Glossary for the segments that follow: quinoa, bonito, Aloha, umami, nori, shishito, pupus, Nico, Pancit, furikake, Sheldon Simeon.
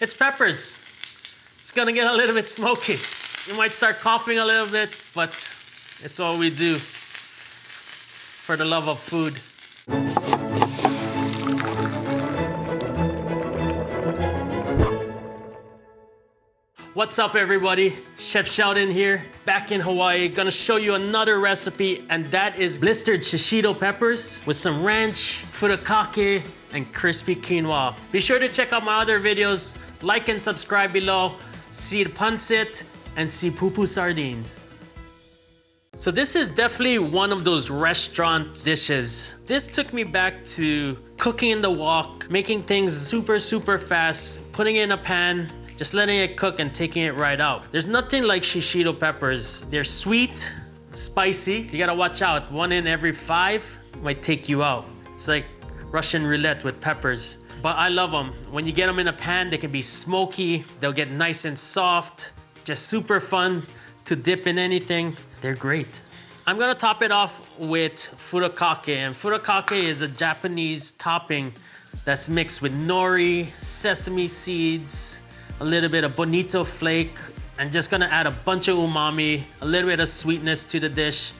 It's peppers. It's gonna get a little bit smoky. You might start coughing a little bit, but it's all we do for the love of food. What's up, everybody? Chef Sheldon here, back in Hawaii. Gonna show you another recipe, and that is blistered shishito peppers with some ranch, furikake, and crispy quinoa. Be sure to check out my other videos. Like and subscribe below. See the pancit and see pupus sardines. So this is definitely one of those restaurant dishes. This took me back to cooking in the wok, making things super, super fast, putting it in a pan, just letting it cook and taking it right out. There's nothing like shishito peppers. They're sweet, spicy. You gotta watch out. One in every five might take you out. It's like Russian roulette with peppers. But I love them. When you get them in a pan, they can be smoky. They'll get nice and soft. Just super fun to dip in anything. They're great. I'm gonna top it off with furikake. And furikake is a Japanese topping that's mixed with nori, sesame seeds, a little bit of bonito flake, and just gonna add a bunch of umami, a little bit of sweetness to the dish.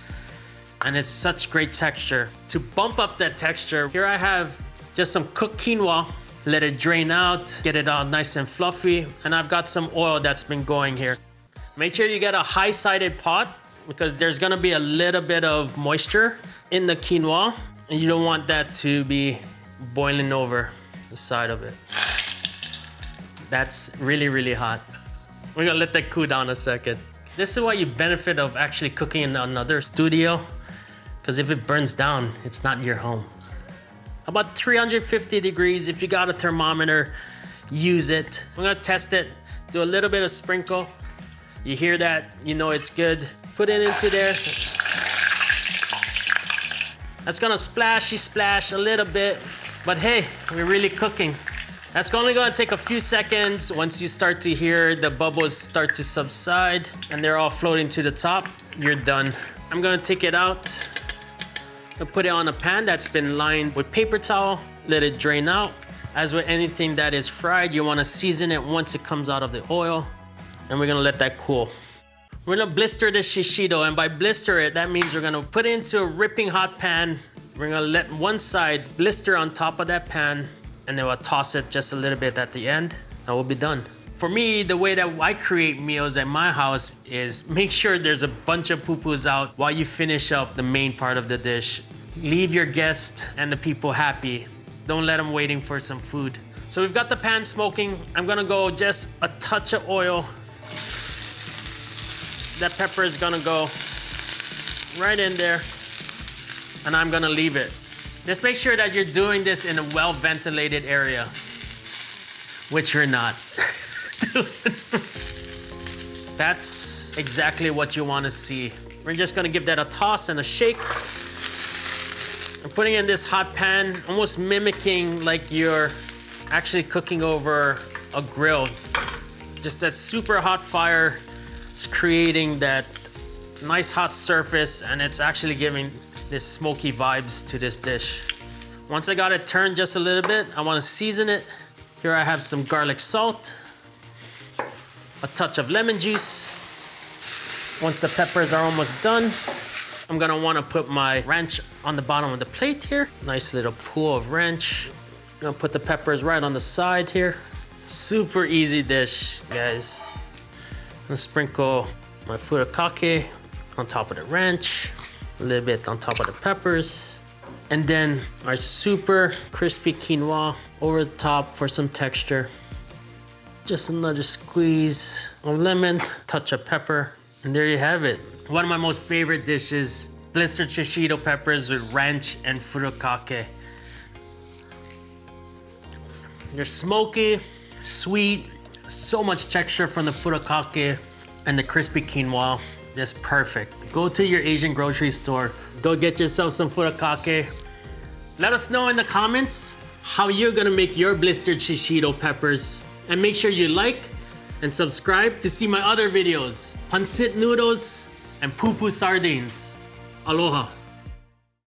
And it's such great texture. To bump up that texture, here I have just some cooked quinoa, let it drain out, get it all nice and fluffy. And I've got some oil that's been going here. Make sure you get a high-sided pot because there's gonna be a little bit of moisture in the quinoa and you don't want that to be boiling over the side of it. That's really, really hot. We're gonna let that cool down a second. This is why you benefit of actually cooking in another studio, because if it burns down, it's not your home. About 350 degrees. If you got a thermometer, use it. I'm gonna test it. Do a little bit of sprinkle. You hear that, you know it's good. Put it into there. That's gonna splashy splash a little bit, but hey, we're really cooking. That's only gonna take a few seconds once you start to hear the bubbles start to subside and they're all floating to the top, you're done. I'm gonna take it out. I'll put it on a pan that's been lined with paper towel, let it drain out. As with anything that is fried, you wanna season it once it comes out of the oil, and we're gonna let that cool. We're gonna blister the shishito, and by blister it, that means we're gonna put it into a ripping hot pan. We're gonna let one side blister on top of that pan, and then we'll toss it just a little bit at the end, and we'll be done. For me, the way that I create meals at my house is make sure there's a bunch of pupus out while you finish up the main part of the dish. Leave your guests and the people happy. Don't let them waiting for some food. So we've got the pan smoking. I'm gonna go just a touch of oil. That pepper is gonna go right in there, and I'm gonna leave it. Just make sure that you're doing this in a well-ventilated area, which you're not. That's exactly what you want to see. We're just gonna give that a toss and a shake. I'm putting in this hot pan, almost mimicking like you're actually cooking over a grill. Just that super hot fire is creating that nice hot surface, and it's actually giving this smoky vibes to this dish. Once I got it turned just a little bit, I want to season it. Here I have some garlic salt, a touch of lemon juice. Once the peppers are almost done, I'm gonna wanna put my ranch on the bottom of the plate here. Nice little pool of ranch. I'm gonna put the peppers right on the side here. Super easy dish, guys. I'm gonna sprinkle my furikake on top of the ranch, a little bit on top of the peppers, and then our super crispy quinoa over the top for some texture. Just another squeeze of lemon, touch of pepper, and there you have it. One of my most favorite dishes, blistered shishito peppers with ranch and furikake. They're smoky, sweet, so much texture from the furikake and the crispy quinoa, just perfect. Go to your Asian grocery store, go get yourself some furikake. Let us know in the comments how you're gonna make your blistered shishito peppers. And make sure you like and subscribe to see my other videos, pancit noodles and pupus sardines. Aloha.